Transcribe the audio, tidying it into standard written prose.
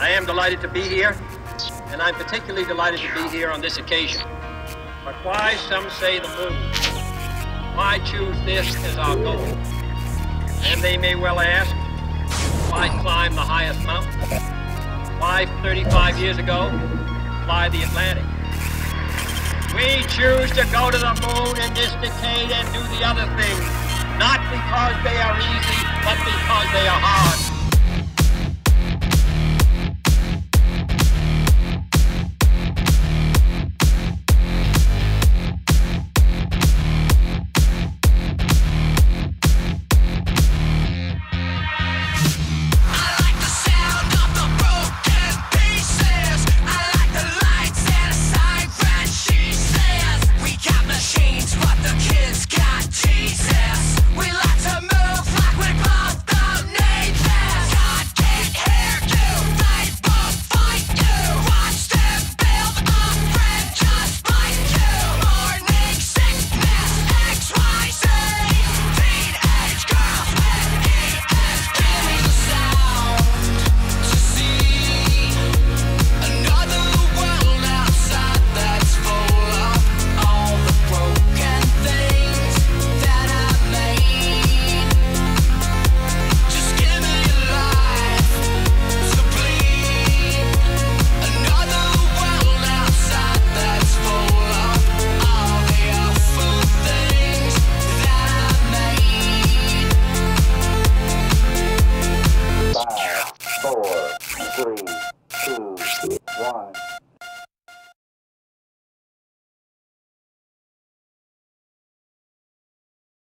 I am delighted to be here, and I'm particularly delighted to be here on this occasion. But why, some say, the moon? Why choose this as our goal? And they may well ask, why climb the highest mountain? Why, 35 years ago, fly the Atlantic? We choose to go to the moon in this decade and do the other things, not because they are easy, but because